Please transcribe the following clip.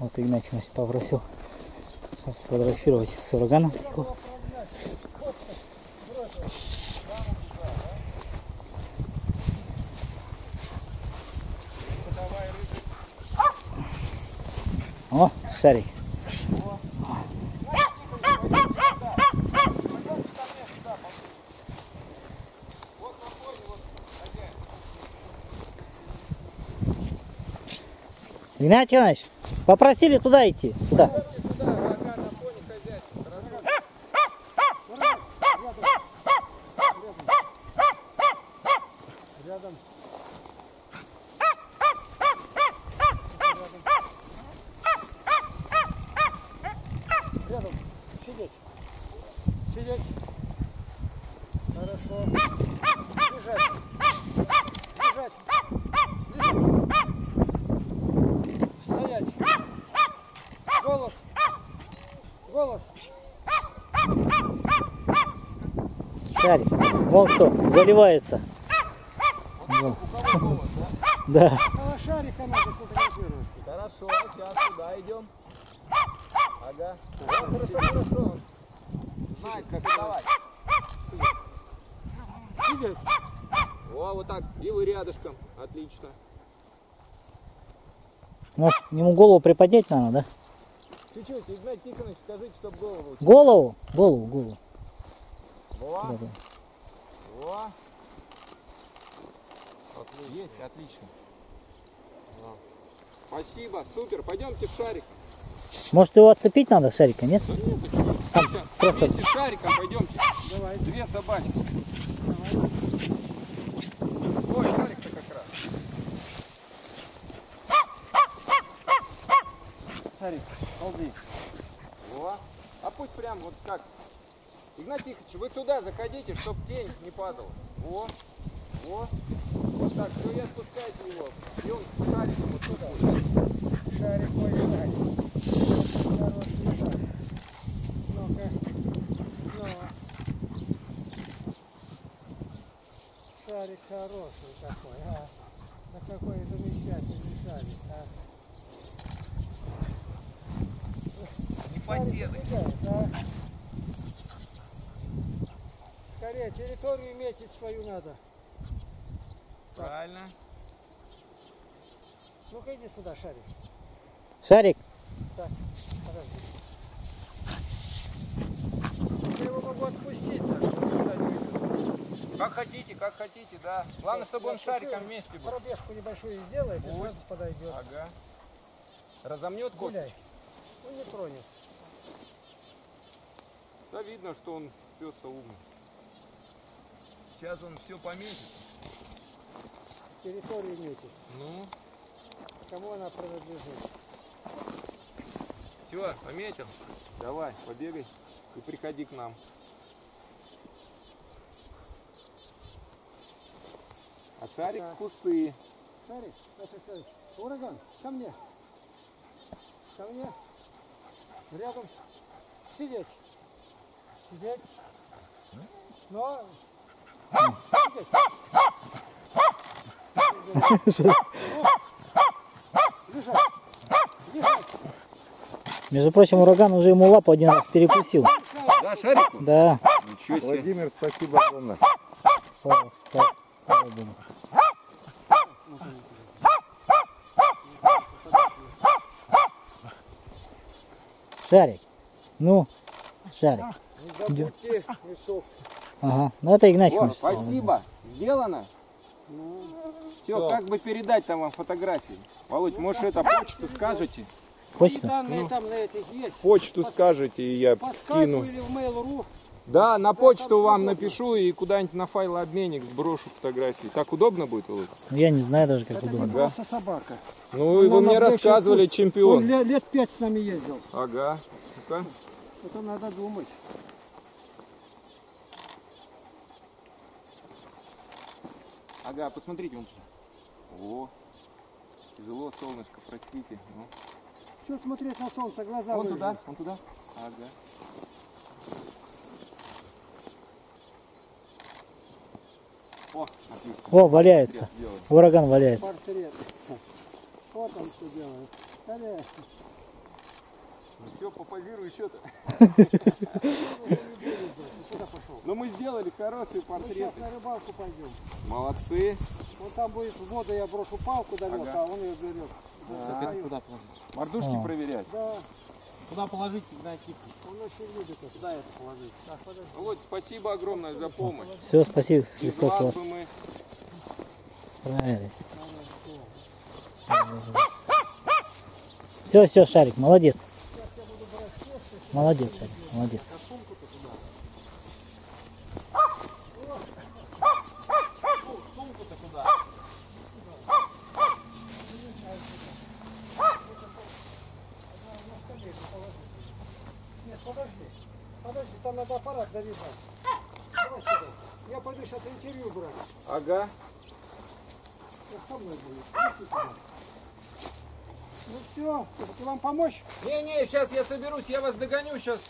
Вот Игнатий Иванович попросил сфотографировать с ураганом. О, шарик. Игнатий Иванович, попросили туда идти. Туда. Рядом. Сидеть. Сидеть. Хорошо. Лежать. Лежать. Лежать. Стоять. Голос. Голос. Шарик. Вон кто. Заливается. Вот. Да. Шарика надо фотографировать. Хорошо. Сейчас сюда идем. Ага. Хорошо, хорошо. Знает, как давать. Сидеть. О, вот так. И вы рядышком. Отлично. Может, ему голову приподнять надо, да? Чуть-чуть. Игнат Тихонович, скажите, чтобы голову. Голову? Голову, голову. Во. Во. Есть, отлично. Во. Спасибо, супер. Пойдемте в шарик. Может, его отцепить надо, шарика, нет? Да нет, там сейчас, просто... Вместе с шариком пойдемте. Давай. Две собачки. Давай. Ой, шарик-то как раз. Шарик, ползи. Во. А пусть прям вот как. Игнат Тихонович, вы туда заходите, чтобы тень не падала. Во. Во. Вот так, все, я спускаю его. И он шариком вот туда. Шарик, ой, шарик. Шарик хороший такой, а? Да какой замечательный шарик, а? Не поседы. А? Скорее, территорию метить свою надо. Правильно. Ну-ка иди сюда, шарик. Шарик. Так, подожди. Я его могу отпустить. Как хотите, да. Главное, чтобы он шариком вместе был. Пробежку небольшую сделает, и сразу подойдет. Ага. Разомнет косточки? Ну, не тронет. Да видно, что он пёс-то умный. Сейчас он все пометит. Территорию метит. Ну? Кому она принадлежит? Все, пометил? Давай, побегай и приходи к нам. А шарик да. Кусты. Шарик, шарик. Ураган, ко мне. Ко мне. Рядом. Сидеть. Сидеть. Но. Сидеть. Сидеть. Лежать. Лежать. Между прочим, ураган уже ему лапу один раз перекусил. Да, шарику? Да. Ничего себе. Владимир, спасибо огромное. Шарик. Ну, шарик. Не забудьте мешок. Ага. Ну это Игнатий. О, спасибо. Сделано. Ну, все, как бы передать там вам фотографии? Володь, может это почту скажете? Почту? Данные, ну, там на этих есть. Почту скажете, и я скину. Или в Mail.ru. Да, на да, почту вам удобно. Напишу и куда-нибудь на файлообменник сброшу фотографии. Так удобно будет, Володь? Я не знаю даже, как это удобно. Это да. Собака. Ну, она его мне рассказывали, путь. Чемпион. Он лет 5 с нами ездил. Ага. Ну-ка. Это надо думать. Ага, посмотрите. О, тяжело, солнышко, простите. Ну. Все смотреть на солнце, глаза выжили. Туда, он туда. Ага. О, отлично. О, валяется. Ураган валяется. Портрет. Вот он что делает. Конечно. Все, попозируй еще-то. Ну мы сделали хорошие портреты. Сейчас на рыбалку пойдем. Молодцы. Вот там будет вода, я брошу палку далеко, а он ее берет. Так это куда положить? Мордушки проверять? Да. Куда положить, Игнатий? Он очень любит. Куда это положить? Володь, спасибо огромное за помощь. Все, спасибо. Христос вас. Понравились. Все, все, Шарик, молодец. Молодец, Шарик, молодец. Подожди, там надо аппарат завязать. Я пойду сейчас интервью брать. Ага. Со мной будет. Ну все, вам помочь? Не-не, сейчас я соберусь, я вас догоню сейчас.